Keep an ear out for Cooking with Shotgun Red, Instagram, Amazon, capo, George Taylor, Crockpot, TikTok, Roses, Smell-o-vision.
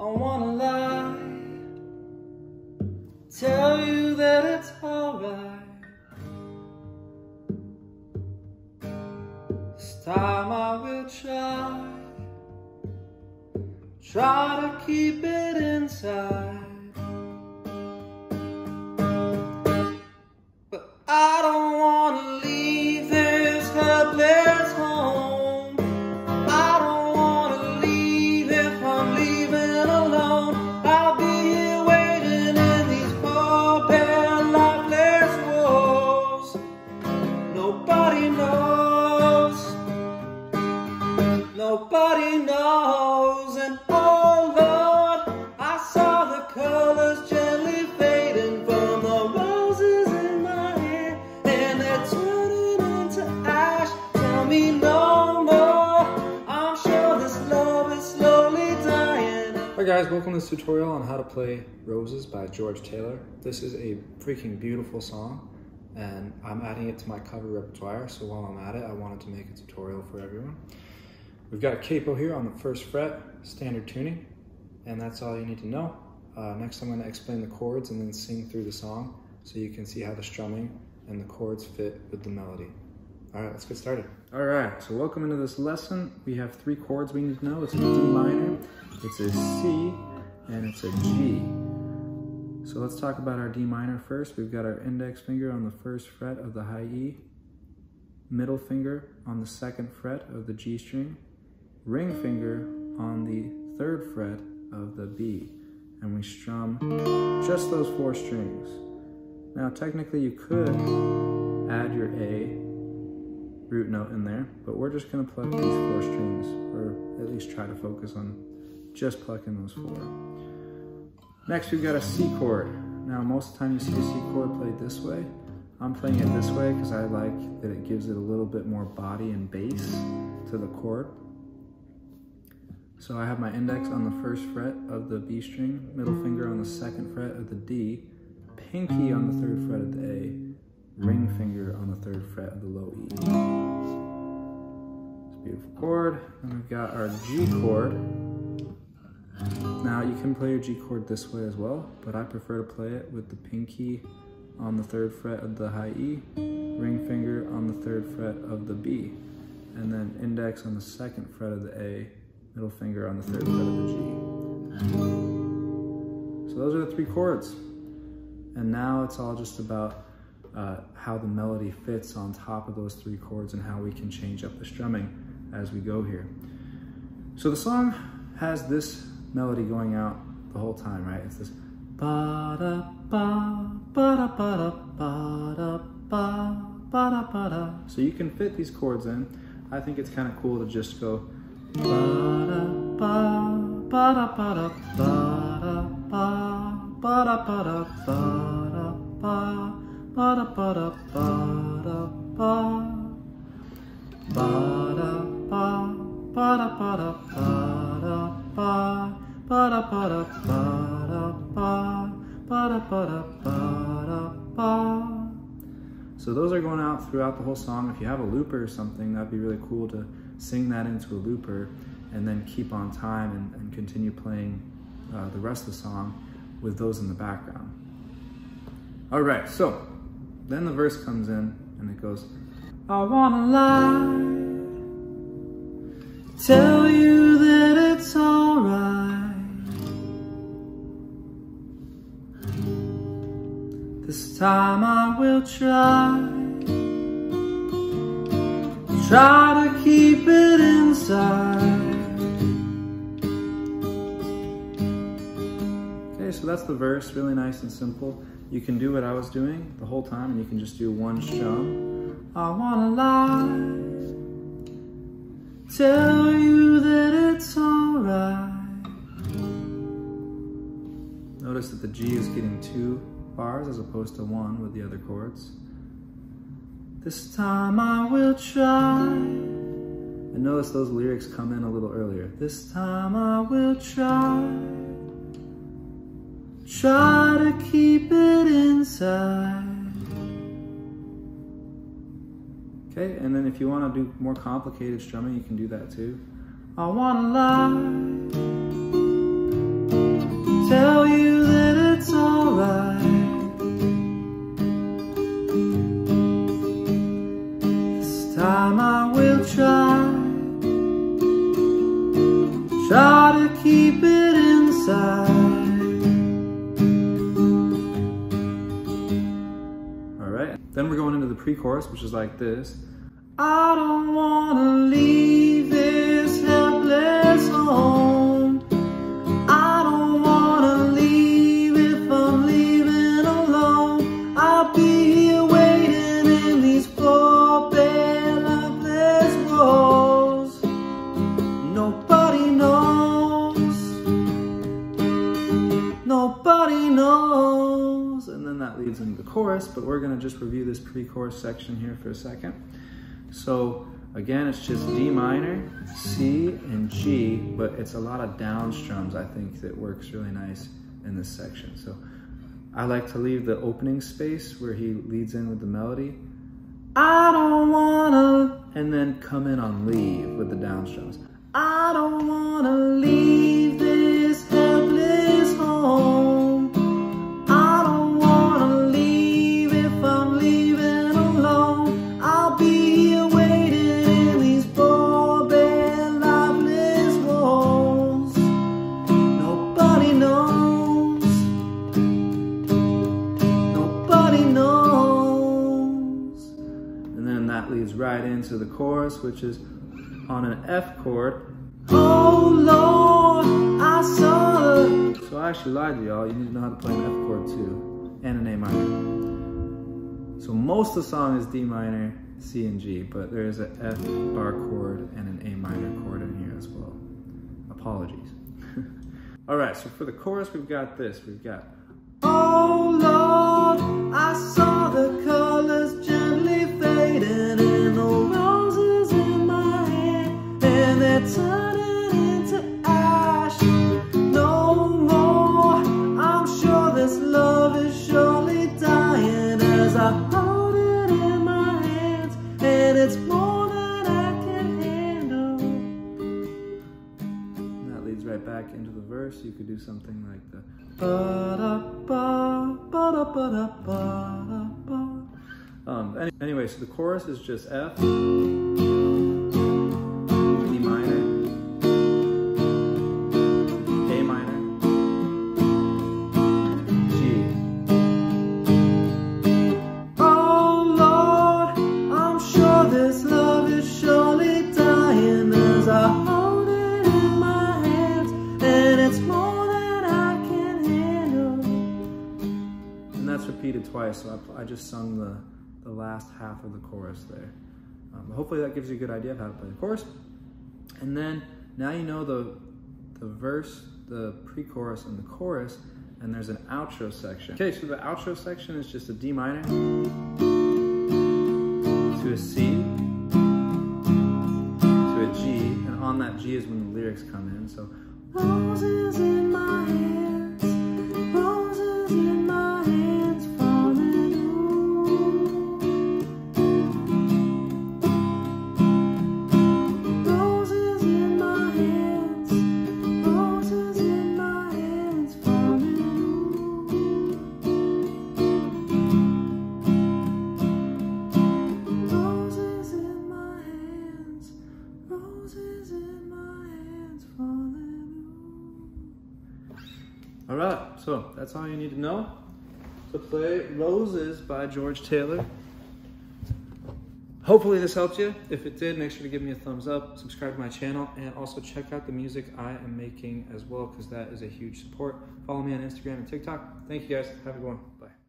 I wanna lie, tell you that it's alright. This time I will try to keep it inside, but I don't wanna leave this helpless home. Nobody knows, and oh Lord, I saw the colors gently fading from the roses in my hand, and they're turning into ash. Tell me no more, I'm sure this love is slowly dying. Alright guys, welcome to this tutorial on how to play Roses by George Taylor. This is a freaking beautiful song, and I'm adding it to my cover repertoire, so while I'm at it, I wanted to make a tutorial for everyone. We've got a capo here on the first fret, standard tuning, and that's all you need to know. Next I'm going to explain the chords and then sing through the song so you can see how the strumming and the chords fit with the melody. Alright, let's get started. Alright, so welcome into this lesson. We have three chords we need to know. It's a D minor, it's a C, and it's a G. So let's talk about our D minor first. We've got our index finger on the first fret of the high E, middle finger on the second fret of the G string, ring finger on the third fret of the B, and we strum just those four strings. Now technically you could add your A root note in there, but we're just going to pluck these four strings, or at least try to focus on just plucking those four. Next we've got a C chord. Now most of the time you see a C chord played this way. I'm playing it this way because I like that it gives it a little bit more body and bass to the chord. So I have my index on the first fret of the B string, middle finger on the second fret of the D, pinky on the third fret of the A, ring finger on the third fret of the low E. It's a beautiful chord. And we've got our G chord. Now you can play your G chord this way as well, but I prefer to play it with the pinky on the third fret of the high E, ring finger on the third fret of the B, and then index on the second fret of the A, middle finger on the third fret of the G. So those are the three chords. And now it's all just about how the melody fits on top of those three chords and how we can change up the strumming as we go here. So the song has this melody going out the whole time, right? It's this ba-da-ba, ba-da-ba-da, ba-da-ba, ba-da-ba-da. So you can fit these chords in. I think it's kind of cool to just go ba-da-ba, ba-da-ba-da, ba-da-ba, ba-da-ba-da, ba-da-ba, ba-da-ba-da, ba-da-ba, ba-da-ba, ba-da-ba-da, ba-da-ba, ba-da-ba-da, ba-da-ba, ba-da-ba-da, ba-da-ba. So those are going out throughout the whole song. If you have a looper or something, that'd be really cool to sing that into a looper and then keep on time and continue playing the rest of the song with those in the background. All right, so then the verse comes in and it goes, I wanna lie, tell you that it's all right. This time I will try to keep it inside. Okay, so that's the verse, really nice and simple. You can do what I was doing the whole time, and you can just do one strum. I wanna lie, tell you that it's alright. Notice that the G is getting two bars as opposed to one with the other chords. This time I will try. And notice those lyrics come in a little earlier. This time I will try to keep it inside. Okay, and then if you want to do more complicated strumming, you can do that too. I wanna lie, side. Alright, then we're going into the pre-chorus, which is like this. I don't wanna leave this helpless home. I don't wanna leave if I'm leaving alone. I'll be here waiting in these poor, bare, loveless walls. Nobody knows. Nobody knows. And then that leads into the chorus, but we're gonna just review this pre-chorus section here for a second. So again, it's just D minor, C, and G, but it's a lot of down strums, I think, that works really nice in this section. So I like to leave the opening space where he leads in with the melody. I don't wanna, and then come in on leave with the down strums. I don't wanna leave this helpless home. Right into the chorus, which is on an F chord. Oh Lord, I saw. So I actually lied to y'all, you need to know how to play an F chord too, and an A minor. So most of the song is D minor, C, and G, but there is an F bar chord and an A minor chord in here as well. Apologies. Alright, so for the chorus we've got this, we've got oh Lord, I saw the colors gently fading and the roses in my hand, and they're turning into ash. No more, I'm sure this love is surely dying as I hold it in my hands, and it's more than I can handle. And that leads right back into the verse. You could do something like the ba-da-ba, ba-da-ba-da-ba-da-ba. Anyway, so the chorus is just F, D minor, A minor, G. Oh Lord, I'm sure this love is surely dying as I hold it in my hands, and it's more than I can handle. And that's repeated twice, so I just sung the last half of the chorus there. Hopefully that gives you a good idea of how to play the chorus. And then now you know the verse, the pre-chorus, and the chorus, and there's an outro section. Okay, so the outro section is just a D minor to a C to a G, and on that G is when the lyrics come in. So roses in my hands, roses in my hands. Alright, so that's all you need to know to play Roses by George Taylor. Hopefully this helped you. If it did, make sure to give me a thumbs up, subscribe to my channel, and also check out the music I am making as well, because that is a huge support. Follow me on Instagram and TikTok. Thank you guys. Have a good one. Bye.